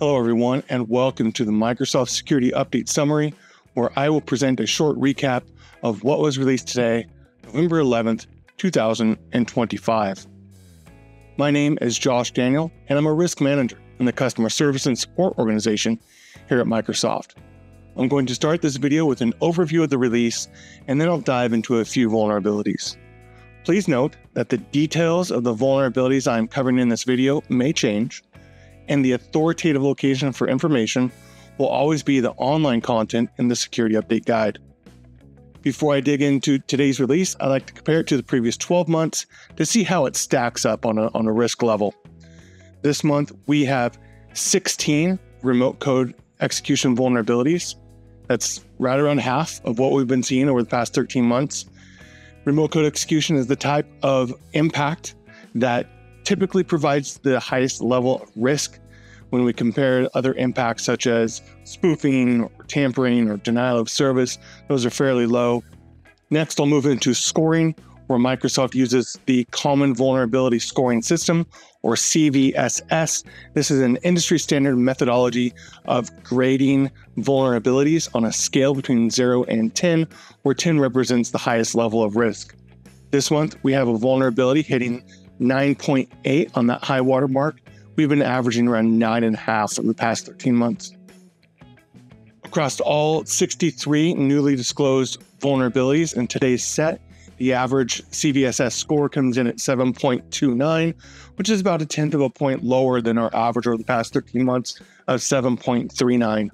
Hello everyone, and welcome to the Microsoft Security Update Summary, where I will present a short recap of what was released today, November 11th, 2025. My name is Josh Daniel, and I'm a risk manager in the customer service and support organization here at Microsoft. I'm going to start this video with an overview of the release, and then I'll dive into a few vulnerabilities. Please note that the details of the vulnerabilities I'm covering in this video may change, and the authoritative location for information will always be the online content in the Security Update Guide. Before I dig into today's release, I'd like to compare it to the previous 12 months to see how it stacks up on a risk level. This month, we have 16 remote code execution vulnerabilities. That's right around half of what we've been seeing over the past 13 months. Remote code execution is the type of impact that typically provides the highest level of risk when we compare other impacts such as spoofing, or tampering, or denial of service. Those are fairly low. Next, I'll move into scoring, where Microsoft uses the Common Vulnerability Scoring System, or CVSS. This is an industry standard methodology of grading vulnerabilities on a scale between 0 and 10, where 10 represents the highest level of risk. This month, we have a vulnerability hitting 9.8 on that high water mark. We've been averaging around 9.5 over the past 13 months. Across all 63 newly disclosed vulnerabilities in today's set, the average CVSS score comes in at 7.29, which is about 1/10 of a point lower than our average over the past 13 months of 7.39.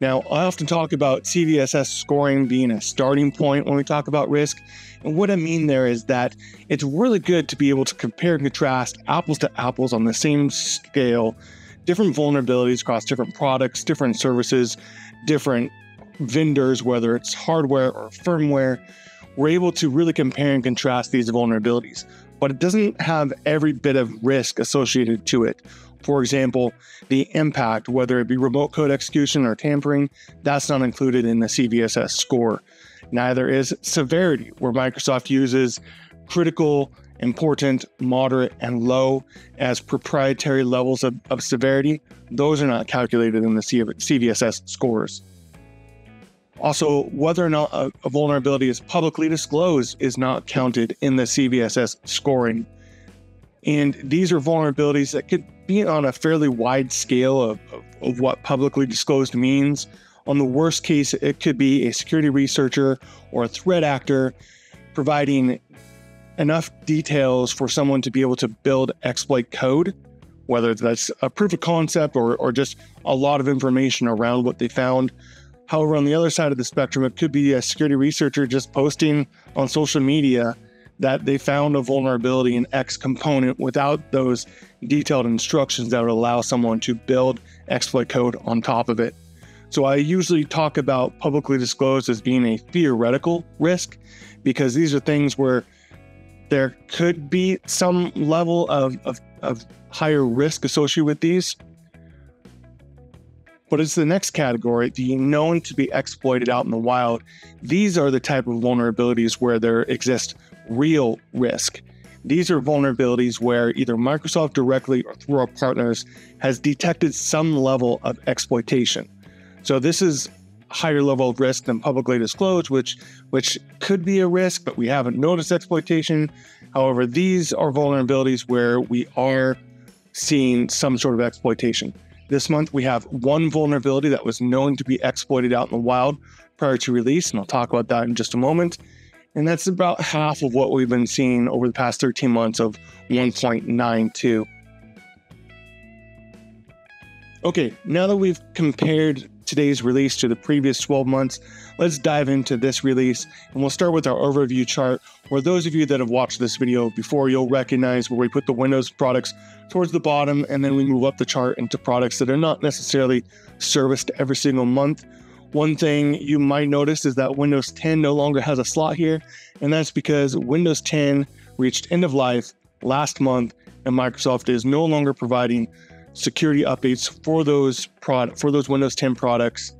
Now, I often talk about CVSS scoring being a starting point when we talk about risk. And what I mean there is that it's really good to be able to compare and contrast apples to apples on the same scale, different vulnerabilities across different products, different services, different vendors, whether it's hardware or firmware. We're able to really compare and contrast these vulnerabilities, but it doesn't have every bit of risk associated to it. For example, the impact, whether it be remote code execution or tampering, that's not included in the CVSS score. Neither is severity, where Microsoft uses critical, important, moderate, and low as proprietary levels of severity. Those are not calculated in the CVSS scores. Also, whether or not a vulnerability is publicly disclosed is not counted in the CVSS scoring. And these are vulnerabilities that could be on a fairly wide scale of what publicly disclosed means. On the worst case, it could be a security researcher or a threat actor providing enough details for someone to be able to build exploit code, whether that's a proof of concept or just a lot of information around what they found. However, on the other side of the spectrum, it could be a security researcher just posting on social media that they found a vulnerability in X component without those detailed instructions that would allow someone to build exploit code on top of it. So I usually talk about publicly disclosed as being a theoretical risk, because these are things where there could be some level of higher risk associated with these. But it's the next category, the known to be exploited out in the wild. These are the type of vulnerabilities where there exists real risk. These are vulnerabilities where either Microsoft directly or through our partners has detected some level of exploitation. So this is higher level of risk than publicly disclosed, which could be a risk, but we haven't noticed exploitation. However, these are vulnerabilities where we are seeing some sort of exploitation. This month, we have one vulnerability that was known to be exploited out in the wild prior to release, and I'll talk about that in just a moment. And that's about half of what we've been seeing over the past 13 months of 1.92. Okay, now that we've compared today's release to the previous 12 months, let's dive into this release, and we'll start with our overview chart, where those of you that have watched this video before, you'll recognize where we put the Windows products towards the bottom, and then we move up the chart into products that are not necessarily serviced every single month. One thing you might notice is that Windows 10 no longer has a slot here, and that's because Windows 10 reached end of life last month, and Microsoft is no longer providing security updates for those Windows 10 products,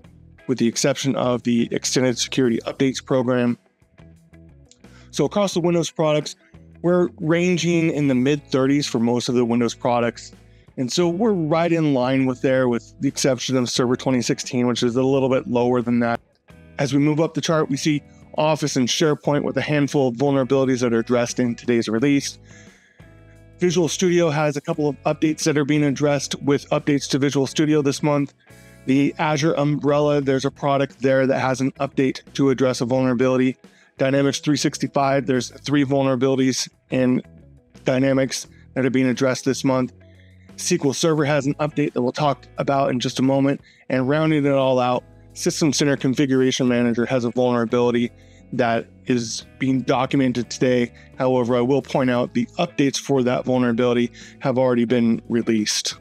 with the exception of the extended security updates program. So across the Windows products, we're ranging in the mid 30s for most of the Windows products. And so we're right in line with there, with the exception of Server 2016, which is a little bit lower than that. As we move up the chart, we see Office and SharePoint with a handful of vulnerabilities that are addressed in today's release. Visual Studio has a couple of updates that are being addressed with updates to Visual Studio this month. The Azure umbrella, there's a product there that has an update to address a vulnerability. Dynamics 365, there's 3 vulnerabilities in Dynamics that are being addressed this month. SQL Server has an update that we'll talk about in just a moment. And rounding it all out, System Center Configuration Manager has a vulnerability that is being documented today. However, I will point out the updates for that vulnerability have already been released.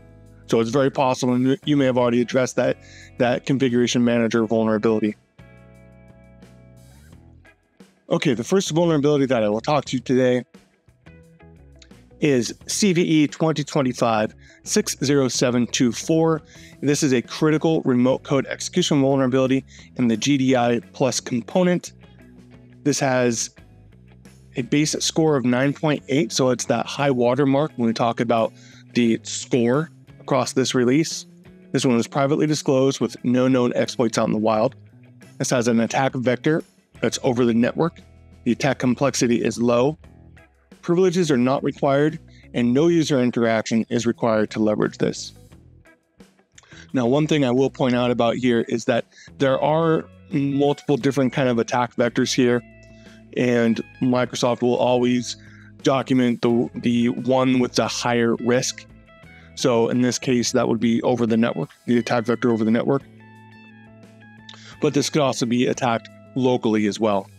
So it's very possible, and you may have already addressed that Configuration Manager vulnerability. Okay, the first vulnerability that I will talk to you today is CVE-2025-60724. This is a critical remote code execution vulnerability in the GDI plus component. This has a base score of 9.8, so it's that high watermark when we talk about the score across this release. This one was privately disclosed with no known exploits out in the wild. This has an attack vector that's over the network. The attack complexity is low. Privileges are not required, and no user interaction is required to leverage this. Now, one thing I will point out about here is that there are multiple different kind of attack vectors here, and Microsoft will always document the one with the higher risk. So in this case, that would be over the network, the attack vector over the network. But this could also be attacked locally as well.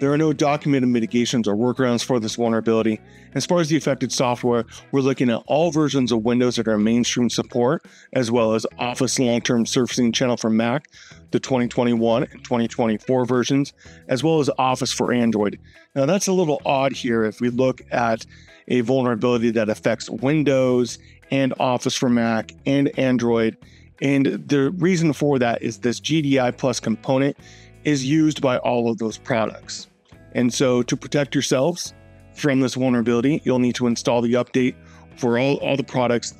There are no documented mitigations or workarounds for this vulnerability. As far as the affected software, we're looking at all versions of Windows that are mainstream support, as well as Office Long-Term Servicing Channel for Mac, the 2021 and 2024 versions, as well as Office for Android. Now that's a little odd here if we look at a vulnerability that affects Windows and Office for Mac and Android. And the reason for that is this GDI plus component is used by all of those products. And so to protect yourselves from this vulnerability, you'll need to install the update for all the products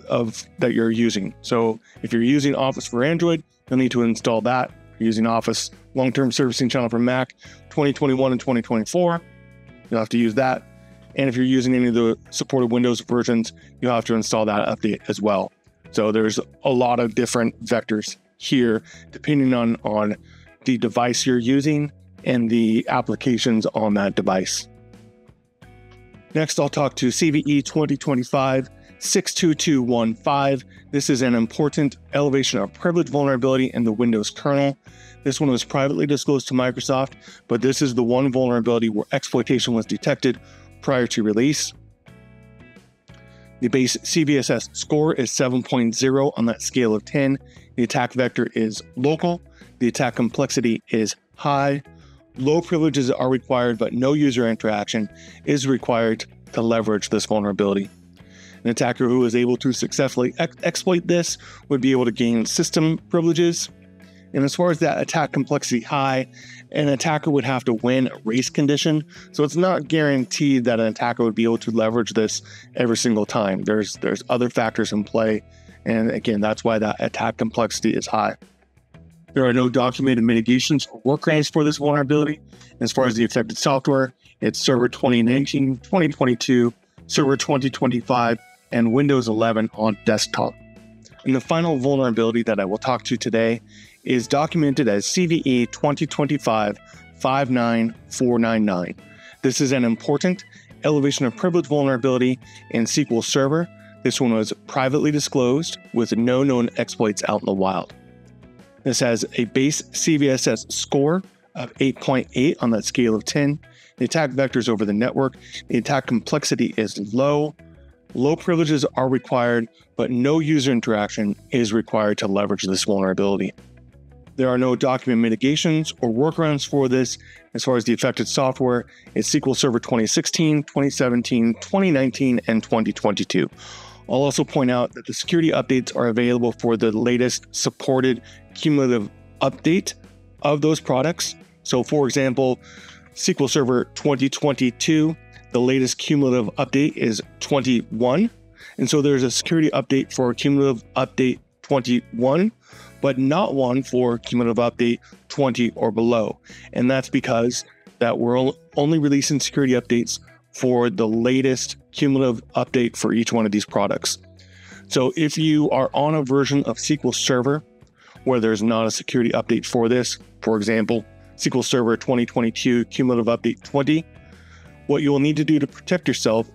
that you're using. So if you're using Office for Android, you'll need to install that. If you're using Office Long-Term Servicing Channel for Mac 2021 and 2024, you'll have to use that. And if you're using any of the supported Windows versions, you'll have to install that update as well. So there's a lot of different vectors here, depending on the device you're using and the applications on that device. Next, I'll talk to CVE-2025-62215. This is an important elevation of privilege vulnerability in the Windows kernel. This one was privately disclosed to Microsoft, but this is the one vulnerability where exploitation was detected prior to release. The base CVSS score is 7.0 on that scale of 10. The attack vector is local. The attack complexity is high. Low privileges are required, but no user interaction is required to leverage this vulnerability. An attacker who is able to successfully exploit this would be able to gain system privileges. And as far as that attack complexity high, an attacker would have to win a race condition. So it's not guaranteed that an attacker would be able to leverage this every single time. There's other factors in play. And again, that's why that attack complexity is high. There are no documented mitigations or workarounds for this vulnerability. As far as the affected software, it's Server 2019, 2022, Server 2025, and Windows 11 on desktop. And the final vulnerability that I will talk to today is documented as CVE-2025-59499. This is an important elevation of privilege vulnerability in SQL Server. This one was privately disclosed with no known exploits out in the wild. This has a base CVSS score of 8.8 on that scale of 10. The attack vector is over the network. The attack complexity is low. Low privileges are required, but no user interaction is required to leverage this vulnerability. There are no document mitigations or workarounds for this. As far as the affected software, it's SQL Server 2016, 2017, 2019, and 2022. I'll also point out that the security updates are available for the latest supported cumulative update of those products. So for example, SQL Server 2022, the latest cumulative update is 21. And so there's a security update for cumulative update 21, but not one for cumulative update 20 or below. And that's because that we're only releasing security updates for the latest cumulative update for each one of these products. So if you are on a version of SQL Server where there's not a security update for this, for example, SQL Server 2022 cumulative update 20, what you will need to do to protect yourself,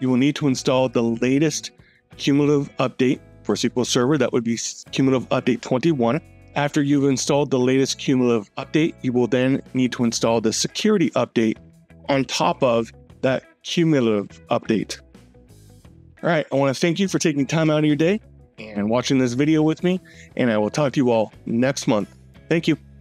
you will need to install the latest cumulative update for SQL Server. That would be cumulative update 21. After you've installed the latest cumulative update, you will then need to install the security update on top of that cumulative update. All right, I want to thank you for taking time out of your day and watching this video with me, and I will talk to you all next month. Thank you.